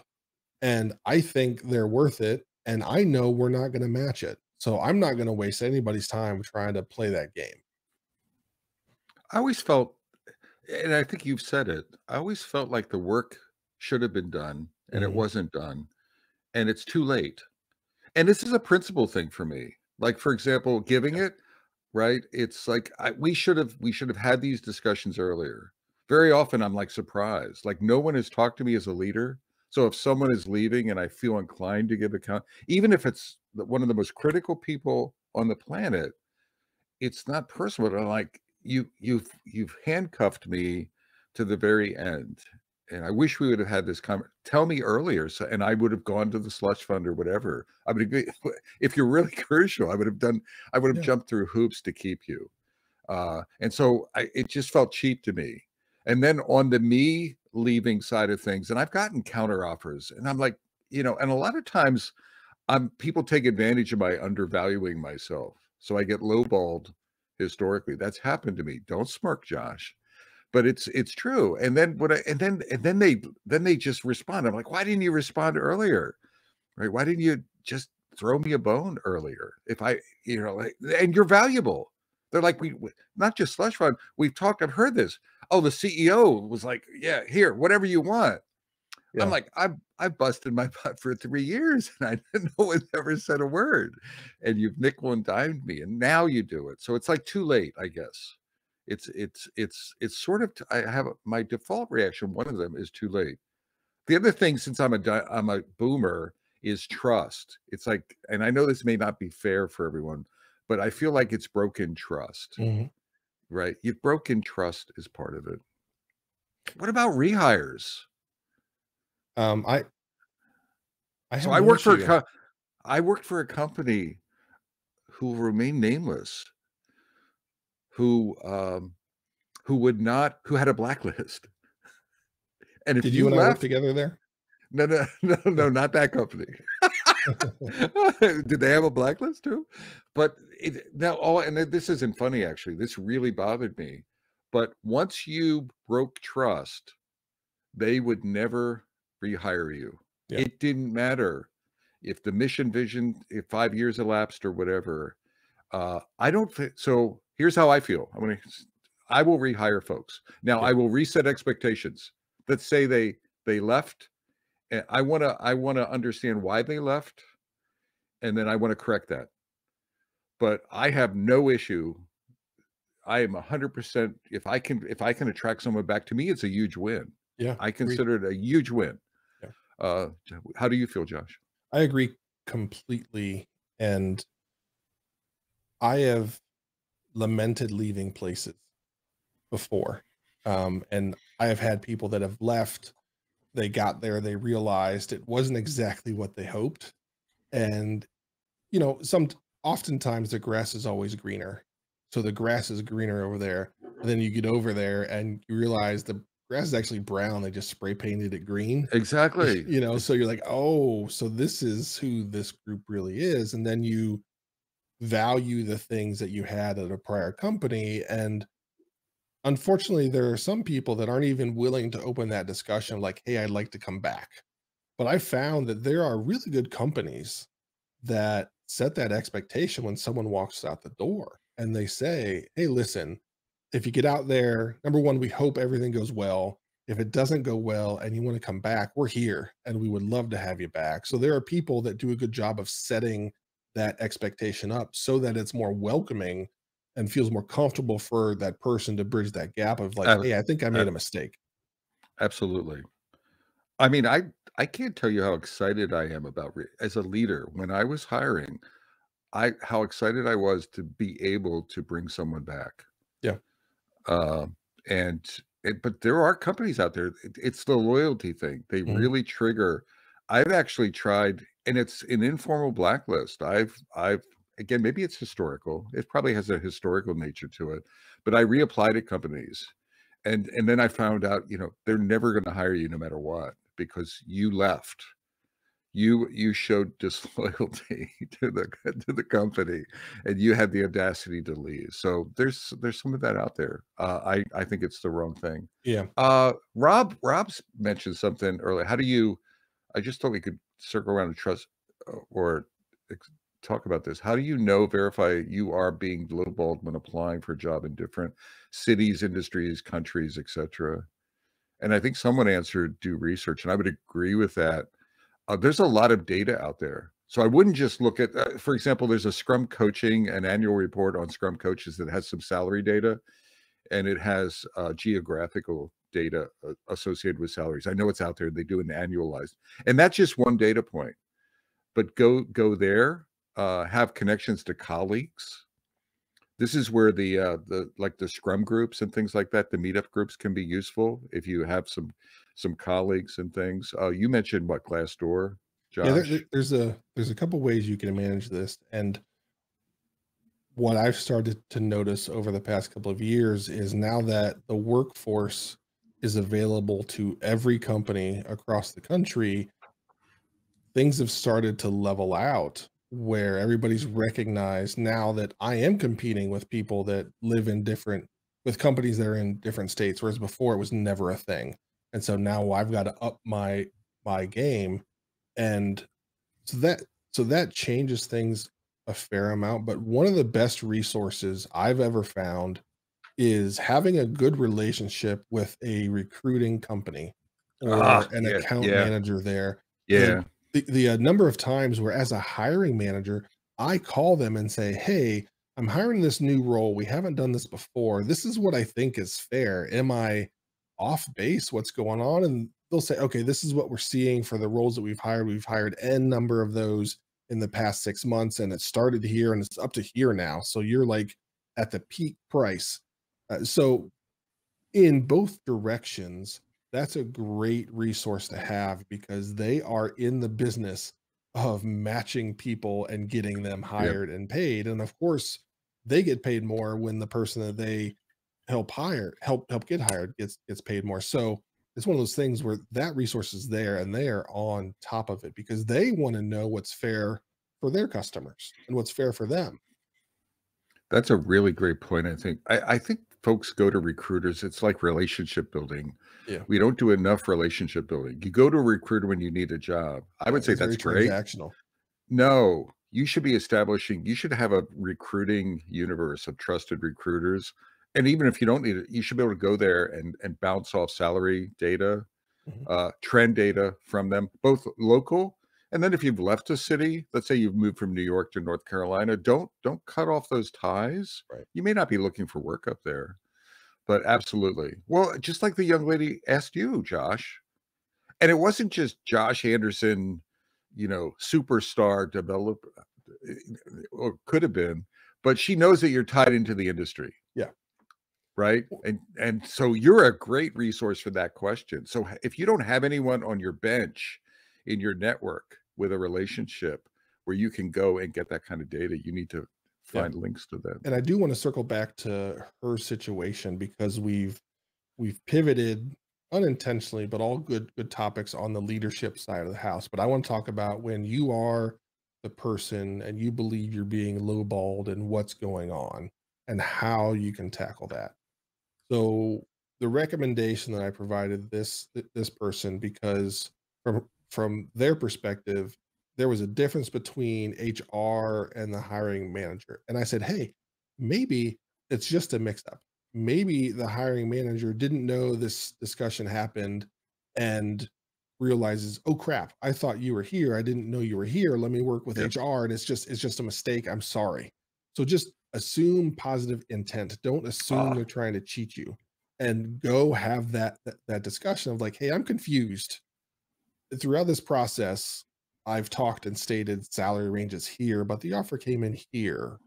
and I think they're worth it. And I know we're not going to match it. So I'm not going to waste anybody's time trying to play that game. I always felt, and I think you've said it, I always felt like the work should have been done and mm-hmm. it wasn't done and it's too late. And this is a principle thing for me. Like, for example, giving it right. It's like, I, we should have, we should have had these discussions earlier. Very often I'm like surprised, like no one has talked to me as a leader. So if someone is leaving and I feel inclined to give account, even if it's one of the most critical people on the planet, it's not personal. I'm like, you, you've, you've handcuffed me to the very end. And I wish we would have had this comment. Tell me earlier, so and I would have gone to the slush fund or whatever. I would have, if you're really crucial, I would have done. I would have yeah. jumped through hoops to keep you. Uh, and so I, it just felt cheap to me. And then on the me leaving side of things, and I've gotten counter offers, and I'm like, you know, and a lot of times, I'm people take advantage of my undervaluing myself, so I get lowballed historically. That's happened to me. Don't smirk, Josh. But it's it's true. And then what I, and then and then they then they just respond. I'm like, why didn't you respond earlier? Right? Why didn't you just throw me a bone earlier? If I, you know, like, and you're valuable. They're like, we not just slush fund. We've talked. I've heard this. Oh, the C E O was like, yeah, here, whatever you want. Yeah. I'm like, I've I've busted my butt for three years, and I no one ever said a word. And you've nickel and dimed me, and now you do it. So it's like too late, I guess. It's, it's, it's, it's sort of, I have my default reaction. One of them is too late. The other thing, since I'm a, I'm a boomer, is trust. It's like, and I know this may not be fair for everyone, but I feel like it's broken trust, mm-hmm. right? You've broken trust is part of it. What about rehires? Um, I, I, so I worked for, a, I worked for a company who will remain nameless, who um who would not who had a blacklist. And if did you, you and left, I work together there? No, no, no, no, not that company. Did they have a blacklist too? But it, now all and this isn't funny actually. This really bothered me. But once you broke trust, they would never rehire you. Yeah. It didn't matter if the mission vision if five years elapsed or whatever. Uh I don't think so. Here's how I feel. I'm gonna, I will rehire folks. Now yeah. I will reset expectations. Let's say they, they left. And I want to, I want to understand why they left. and then I want to correct that. But I have no issue. I am one hundred percent. If I can, if I can attract someone back to me, it's a huge win. Yeah, I consider it a huge win. Yeah. Uh, how do you feel, Josh? I agree completely. And I have lamented leaving places before. Um, and I have had people that have left. They got there, they realized it wasn't exactly what they hoped. And, you know, some oftentimes the grass is always greener. So the grass is greener over there. And then you get over there and you realize the grass is actually brown. They just spray painted it green. Exactly. You know, so you're like, oh, so this is who this group really is. And then you value the things that you had at a prior company. And unfortunately, there are some people that aren't even willing to open that discussion like, hey, I'd like to come back. But I found that there are really good companies that set that expectation when someone walks out the door and they say, hey, listen, if you get out there, number one, we hope everything goes well. If it doesn't go well and you want to come back, we're here and we would love to have you back. So there are people that do a good job of setting that expectation up so that it's more welcoming and feels more comfortable for that person to bridge that gap of like, uh, hey, I think I made uh, a mistake. Absolutely. I mean, I, I can't tell you how excited I am about re as a leader. When I was hiring, I, how excited I was to be able to bring someone back. Yeah. Uh, and, it, but there are companies out there. It, it's the loyalty thing. They mm-hmm. really trigger. I've actually tried, and it's an informal blacklist. I've, I've, again, maybe it's historical. It probably has a historical nature to it, but I reapplied at companies. And, and then I found out, you know, they're never going to hire you no matter what, because you left, you, you showed disloyalty to the, to the company, and you had the audacity to leave. So there's, there's some of that out there. Uh, I, I think it's the wrong thing. Yeah. Uh, Rob, Rob's mentioned something earlier. How do you, I just thought we could circle around and trust or talk about this. How do you know, verify you are being lowballed when applying for a job in different cities, industries, countries, et cetera? And I think someone answered, do research. And I would agree with that. Uh, there's a lot of data out there. So I wouldn't just look at, uh, for example, there's a Scrum coaching, an annual report on Scrum coaches that has some salary data, and it has uh, geographical data uh, associated with salaries. I know it's out there. They do an annualized, and that's just one data point. But go go there. Uh, have connections to colleagues. This is where the, uh, the, like the Scrum groups and things like that, the meetup groups can be useful if you have some, some colleagues and things. Uh, you mentioned what, Glassdoor, Josh? Yeah, there, there's a, there's a couple ways you can manage this. And what I've started to notice over the past couple of years is now that the workforce is available to every company across the country, things have started to level out, where everybody's recognized now that I am competing with people that live in different, with companies that are in different states, whereas before it was never a thing. And so now I've got to up my, my game. And so that, so that changes things a fair amount. But one of the best resources I've ever found is having a good relationship with a recruiting company or ah, an yeah, account yeah. manager there. Yeah. And The, the uh, number of times where as a hiring manager, I call them and say, hey, I'm hiring this new role. We haven't done this before. This is what I think is fair. Am I off base? What's going on? And they'll say, okay, this is what we're seeing for the roles that we've hired. We've hired N number of those in the past six months, and it started here and it's up to here now. So you're like at the peak price. Uh, so in both directions, that's a great resource to have, because they are in the business of matching people and getting them hired yep. and paid. And of course they get paid more when the person that they help hire, help, help get hired gets, gets paid more. So it's one of those things where that resource is there and they are on top of it, because they want to know what's fair for their customers and what's fair for them. That's a really great point. I think, I, I think folks go to recruiters. It's like relationship building. Yeah. We don't do enough relationship building. You go to a recruiter when you need a job. I would say that's great. No, you should be establishing, you should have a recruiting universe of trusted recruiters. And even if you don't need it, you should be able to go there and, and bounce off salary data, mm-hmm. uh, trend data from them, both local. And then if you've left a city, let's say you've moved from New York to North Carolina, don't don't cut off those ties. Right. You may not be looking for work up there, but absolutely. Well, just like the young lady asked you, Josh, and it wasn't just Josh Anderson, you know, superstar developer, or could have been, but she knows that you're tied into the industry. Yeah. Right. And, and so you're a great resource for that question. So if you don't have anyone on your bench in your network with a relationship where you can go and get that kind of data, you need to find yeah. links to them. And I do want to circle back to her situation, because we've, we've pivoted unintentionally, but all good, good topics on the leadership side of the house. But I want to talk about when you are the person and you believe you're being lowballed and what's going on and how you can tackle that. So the recommendation that I provided this, this person, because from, from their perspective, there was a difference between H R and the hiring manager. And I said, hey, maybe it's just a mix up. Maybe the hiring manager didn't know this discussion happened and realizes, oh crap, I thought you were here. I didn't know you were here. Let me work with yep. H R. And it's just, it's just a mistake. I'm sorry. So just assume positive intent. Don't assume ah. they're trying to cheat you, and go have that, that, that discussion of like, hey, I'm confused. Throughout this process, I've talked and stated salary ranges here, but the offer came in here.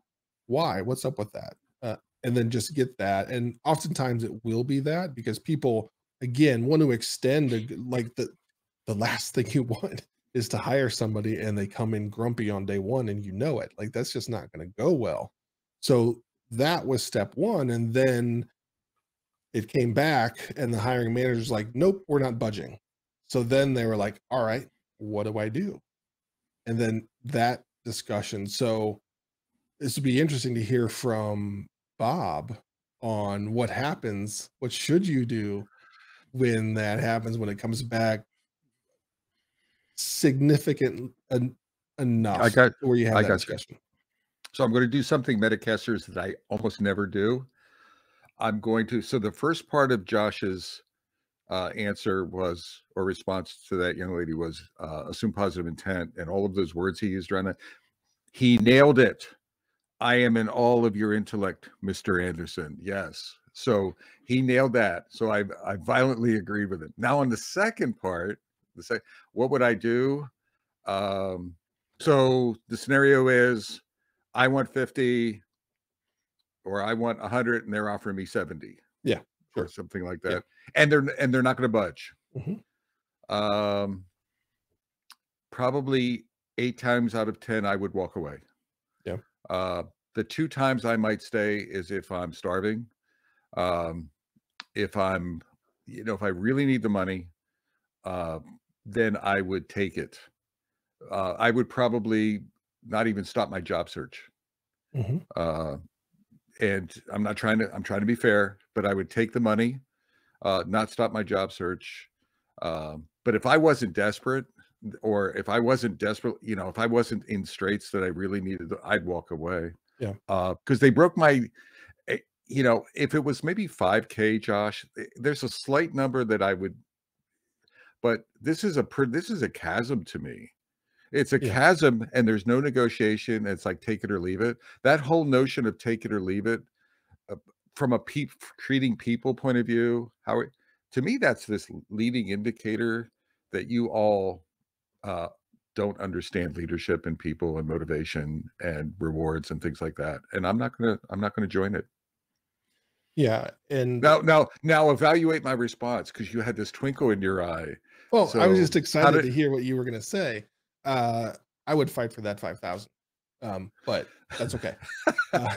Why? What's up with that? Uh, and then just get that. And oftentimes it will be that, because people, again, want to extend a, like the, the last thing you want is to hire somebody and they come in grumpy on day one, and you know it. Like, that's just not going to go well. So that was step one. And then it came back and the hiring manager's like, nope, we're not budging. So then they were like, all right, what do I do? And then that discussion. So this would be interesting to hear from Bob on what happens. What should you do when that happens, when it comes back significant en enough I got, where you have I that discussion? You. So I'm going to do something, Metacasters, that I almost never do. I'm going to, so the first part of Josh's Uh, answer was, or response to that young lady was, uh, assume positive intent, and all of those words he used around it. He nailed it. I am in all of your intellect, Mister Anderson. Yes. So he nailed that. So I, I violently agreed with it. Now on the second part, the sec what would I do? Um, so the scenario is, I want fifty, or I want a hundred, and they're offering me seventy. Yeah. Sure. Or something like that. Yeah. And they're, and they're not going to budge. Mm-hmm. Um, probably eight times out of ten, I would walk away. Yeah. Uh, the two times I might stay is if I'm starving. Um, if I'm, you know, if I really need the money, uh, then I would take it. Uh, I would probably not even stop my job search. Mm-hmm. Uh, and I'm not trying to, I'm trying to be fair, but I would take the money, uh, not stop my job search. Um, but if I wasn't desperate, or if I wasn't desperate, you know, if I wasn't in straits that I really needed, I'd walk away. Yeah. Uh, cause they broke my, you know, if it was maybe five K, Josh, there's a slight number that I would, but this is a, this is a chasm to me. It's a yeah. chasm, and there's no negotiation. It's like, take it or leave it. That whole notion of take it or leave it, uh, from a pe treating people point of view, how it, to me, that's this leading indicator that you all uh, don't understand leadership and people and motivation and rewards and things like that. And I'm not gonna, I'm not gonna join it. Yeah, and now, now, now evaluate my response, because you had this twinkle in your eye. Well, so, I was just excited to hear what you were gonna say. Uh, I would fight for that five thousand, um, but that's okay. Uh,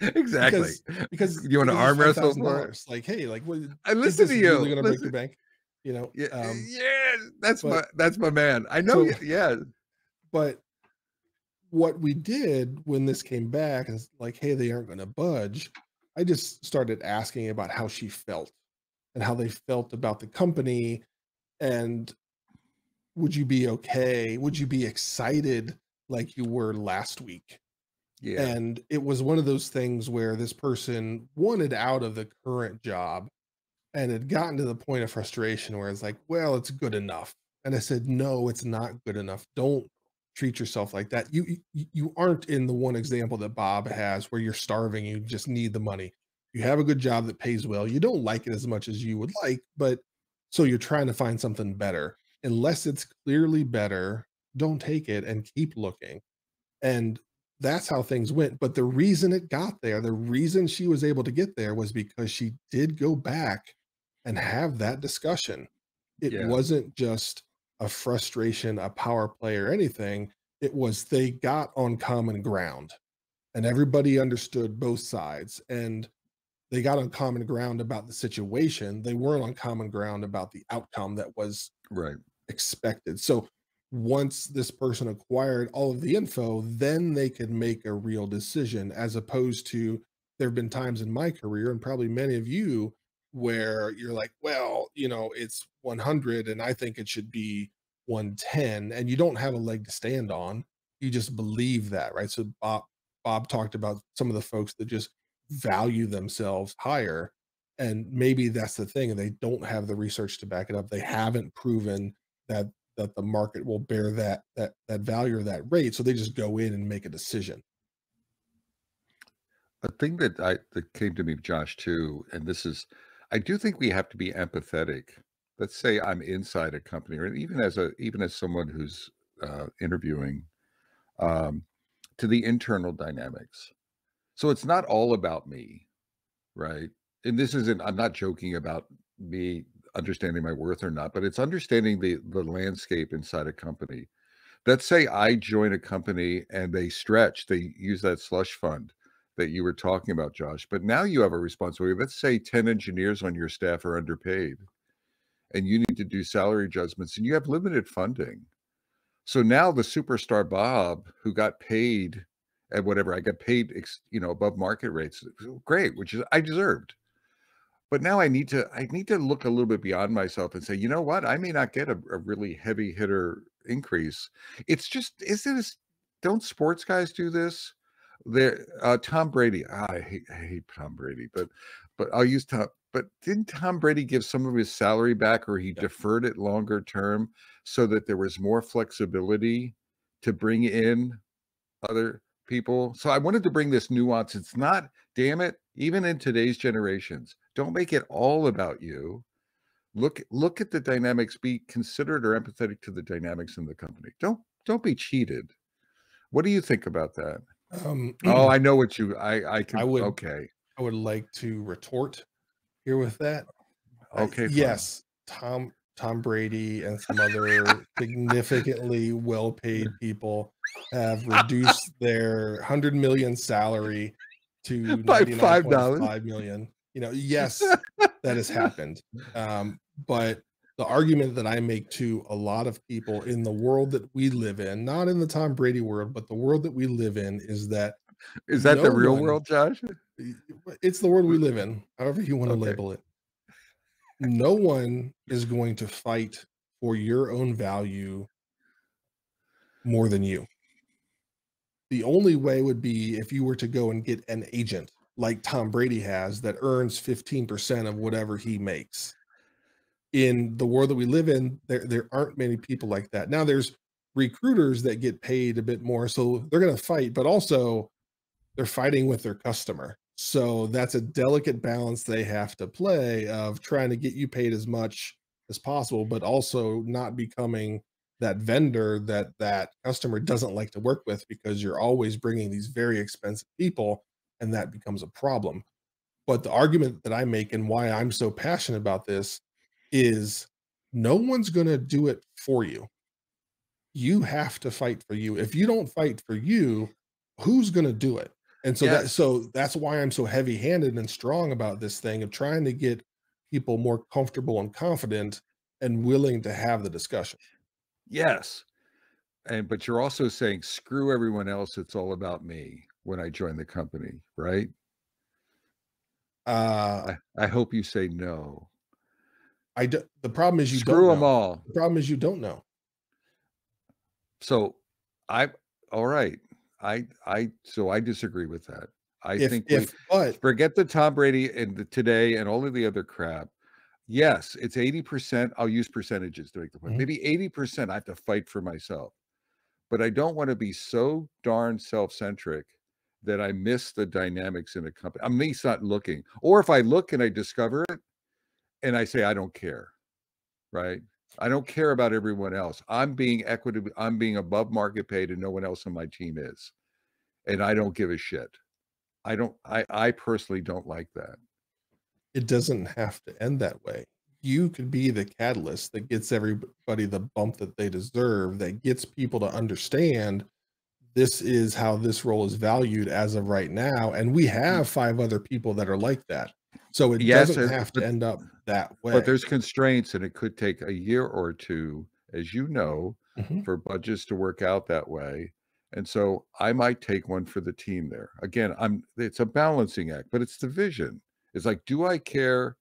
exactly. Because, because you want to arm wrestle more? Like, hey, like, what, I listen is this to you. Really gonna listen. Break your bank, you know? Yeah, um, yeah that's but, my, that's my man. I know. So, yeah. But what we did when this came back is like, hey, they aren't going to budge. I just started asking about how she felt and how they felt about the company, and would you be okay? Would you be excited like you were last week? Yeah. And it was one of those things where this person wanted out of the current job and had gotten to the point of frustration where it's like, well, it's good enough. And I said, no, it's not good enough. Don't treat yourself like that. You, you aren't in the one example that Bob has where you're starving. You just need the money. You have a good job that pays well. You don't like it as much as you would like, but so you're trying to find something better. Unless it's clearly better, don't take it and keep looking. And that's how things went. But the reason it got there, the reason she was able to get there was because she did go back and have that discussion. It yeah. wasn't just a frustration, a power play or anything. It was they got on common ground and everybody understood both sides, and they got on common ground about the situation. They weren't on common ground about the outcome that was right. expected. So once this person acquired all of the info, then they could make a real decision, as opposed to, there have been times in my career, and probably many of you, where you're like, well, you know, it's one hundred and I think it should be one ten, and you don't have a leg to stand on. You just believe that, right? So Bob, Bob talked about some of the folks that just value themselves higher, and maybe that's the thing. They don't have the research to back it up. They haven't proven that that the market will bear that that that value or that rate, so they just go in and make a decision. A thing that I that came to me, Josh, too, and this is, I do think we have to be empathetic. Let's say I'm inside a company, or even as a even as someone who's uh, interviewing, um, to the internal dynamics. So it's not all about me, right? And this isn't, I'm not joking about me understanding my worth or not, but it's understanding the the landscape inside a company. Let's say I join a company and they stretch, they use that slush fund that you were talking about, Josh, but now you have a responsibility. Let's say ten engineers on your staff are underpaid and you need to do salary adjustments and you have limited funding. So now the superstar Bob, who got paid at whatever, I got paid, you know, above market rates, great, which is I deserved. But now I need to, I need to look a little bit beyond myself and say, you know what? I may not get a, a really heavy hitter increase. It's just, is this, don't sports guys do this? There, uh, Tom Brady, ah, I, hate, I hate Tom Brady, but, but I'll use Tom, but didn't Tom Brady give some of his salary back, or he yeah. deferred it longer term so that there was more flexibility to bring in other people? So I wanted to bring this nuance. It's not, damn it, even in today's generations, don't make it all about you. Look, look at the dynamics, be considerate or empathetic to the dynamics in the company. Don't, don't be cheated. What do you think about that? Um, oh, I know what you, I, I can, I would, okay. I would like to retort here with that. Okay. I, yes. Tom, Tom Brady and some other significantly well-paid people have reduced their hundred million salary to by five dollars, five million. You know, yes, that has happened. Um, but the argument that I make to a lot of people in the world that we live in, not in the Tom Brady world, but the world that we live in, is that is that no the real one, world, Josh? It's the world we live in, however you want to okay. label it. No one is going to fight for your own value more than you. The only way would be if you were to go and get an agent like Tom Brady has that earns fifteen percent of whatever he makes. In the world that we live in, there, there aren't many people like that. Now there's recruiters that get paid a bit more, so they're going to fight, but also they're fighting with their customer. So that's a delicate balance they have to play of trying to get you paid as much as possible, but also not becoming that vendor that that customer doesn't like to work with, because you're always bringing these very expensive people and that becomes a problem. But the argument that I make and why I'm so passionate about this is no one's going to do it for you. You have to fight for you. If you don't fight for you, who's going to do it? And so, yes. that, so that's why I'm so heavy-handed and strong about this thing of trying to get people more comfortable and confident and willing to have the discussion. Yes. And, but you're also saying, screw everyone else. It's all about me when I join the company, right? Uh, I, I hope you say no. I do, the problem is you screw don't them know. all. The problem is you don't know. So I, all right. I, I, so I disagree with that. I if, think, if, we, but, forget the Tom Brady and the today and all of the other crap. yes, it's eighty percent. I'll use percentages to make the point. Mm-hmm. Maybe eighty percent I have to fight for myself. But I don't want to be so darn self-centric that I miss the dynamics in a company. I'm at least not looking. Or if I look and I discover it and I say, I don't care, right? I don't care about everyone else. I'm being equitable. I'm being above market paid and no one else on my team is. And I don't give a shit. I don't, I, I personally don't like that. It doesn't have to end that way. You could be the catalyst that gets everybody the bump that they deserve, that gets people to understand this is how this role is valued as of right now. And we have five other people that are like that. So it yes, doesn't have to but, end up that way. But there's constraints, and it could take a year or two, as you know, mm-hmm. for budgets to work out that way. And so I might take one for the team there. Again, I'm, it's a balancing act, but it's the vision. It's like, do I care?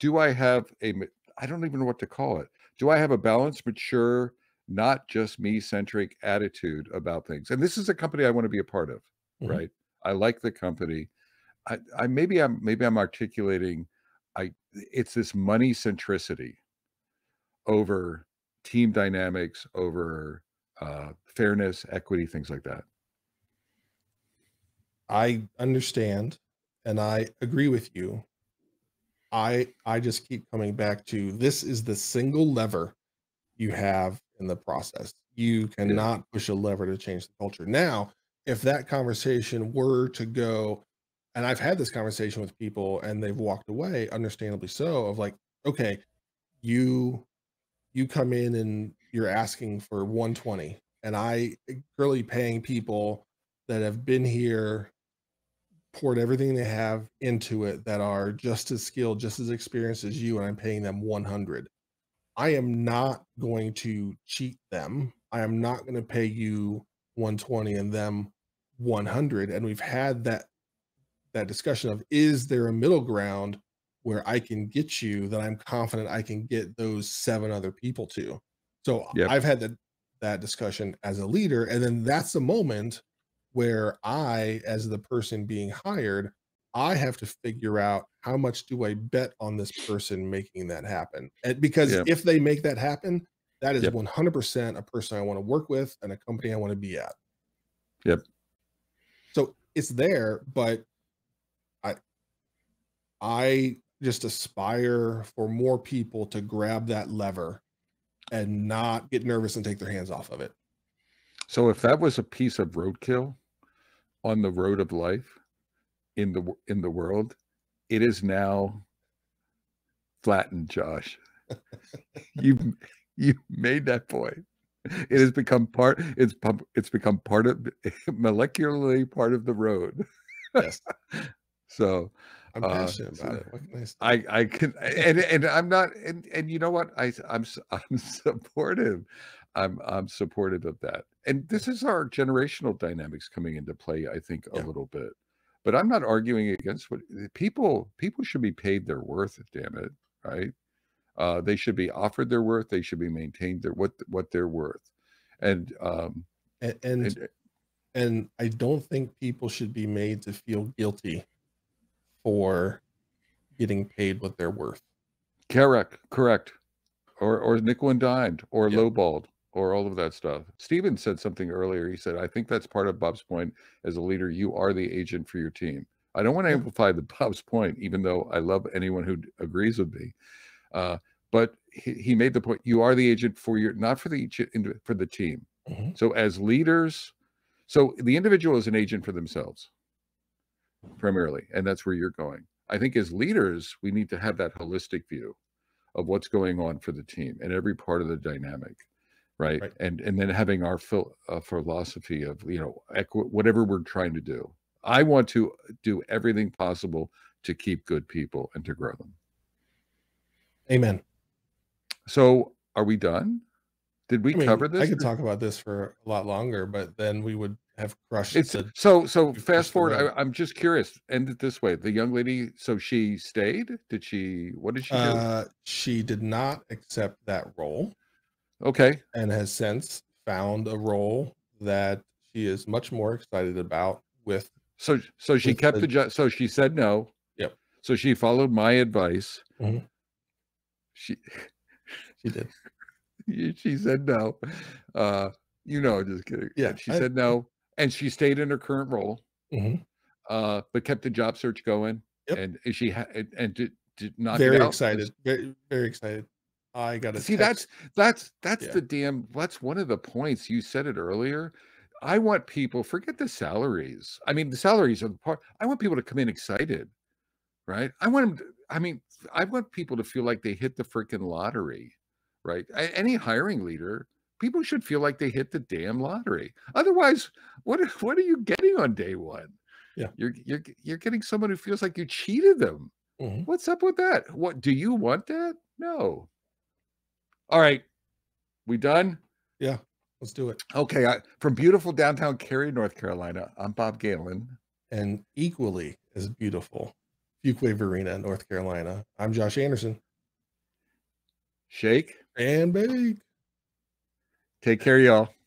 Do I have a, I don't even know what to call it. Do I have a balanced, mature, not just me-centric attitude about things? And this is a company I want to be a part of, mm-hmm. right? I like the company. I, I maybe I'm maybe I'm articulating, I it's this money centricity over team dynamics, over uh, fairness, equity, things like that. I understand, and I agree with you. I I just keep coming back to this is the single lever you have in the process. You cannot push a lever to change the culture. Now, if that conversation were to go, and I've had this conversation with people and they've walked away, understandably so, of like, okay, you you come in and you're asking for one twenty, and I really paying people that have been here, poured everything they have into it, that are just as skilled, just as experienced as you, and I'm paying them one hundred. I am not going to cheat them. I am not going to pay you one twenty and them one hundred. And we've had that that discussion of, is there a middle ground where I can get you that I'm confident I can get those seven other people to? So yep. I've had that that discussion as a leader, and then that's the moment where I, as the person being hired, I have to figure out, how much do I bet on this person making that happen? And because yeah. if they make that happen, that is yep. one hundred percent a person I want to work with and a company I want to be at. Yep. So it's there, but I, I just aspire for more people to grab that lever and not get nervous and take their hands off of it. So if that was a piece of roadkill on the road of life in the, in the world, it is now flattened, Josh. you, you made that point. It has become part, it's, it's become part of, molecularly part of the road. Yes. So I'm passionate uh, about so it. What can I say? I, I can, and, and I'm not, and, and you know what? I, I'm, I'm supportive. I'm, I'm supportive of that. And this is our generational dynamics coming into play, I think, a yeah. little bit. But I'm not arguing against what people, people should be paid their worth, damn it, right? Uh, they should be offered their worth. They should be maintained their, what, what they're worth. And, um, and, and, and, and I don't think people should be made to feel guilty for getting paid what they're worth. Correct. Correct. Or, or nickel and dimed, or yep. lowballed, or all of that stuff. Steven said something earlier. He said, I think that's part of Bob's point. As a leader, you are the agent for your team. I don't want to amplify the Bob's point, even though I love anyone who agrees with me. Uh, but he, he made the point, you are the agent for your, not for the, for the team. Mm-hmm. So as leaders, so the individual is an agent for themselves primarily, and that's where you're going. I think as leaders, we need to have that holistic view of what's going on for the team and every part of the dynamic. Right. right. And, and then having our phil uh, philosophy of, you know, equi whatever we're trying to do, I want to do everything possible to keep good people and to grow them. Amen. So are we done? Did we I mean, cover this? I could talk about this for a lot longer, but then we would have crushed it. So, so fast forward. I, I'm just curious. End it this way. The young lady, so she stayed, did she, what did she do? Uh, she did not accept that role. Okay. And has since found a role that she is much more excited about with. So, so she kept the, the job. So she said no. Yep. So she followed my advice. Mm-hmm. She she did. She said no. Uh, you know, just kidding. Yeah, she I, said no, and she stayed in her current role, mm-hmm. uh, but kept the job search going. Yep. And she ha- and, and did, did not. Very excited. Very, very excited. I got to see. That's that's that's yeah. the damn. That's one of the points. You said it earlier. I want people, forget the salaries. I mean, the salaries are the part. I want people to come in excited, right? I want them to, I mean, I want people to feel like they hit the freaking lottery, right? I, any hiring leader, people should feel like they hit the damn lottery. Otherwise, what what are you getting on day one? Yeah, you're you're you're getting someone who feels like you cheated them. Mm-hmm. What's up with that? What do you want that? No. All right, we done? Yeah. Let's do it. Okay. I, from beautiful downtown Cary, North Carolina, I'm Bob Galen. And equally as beautiful, Fuquay Varina, North Carolina, I'm Josh Anderson. Shake and bake. Take care, y'all.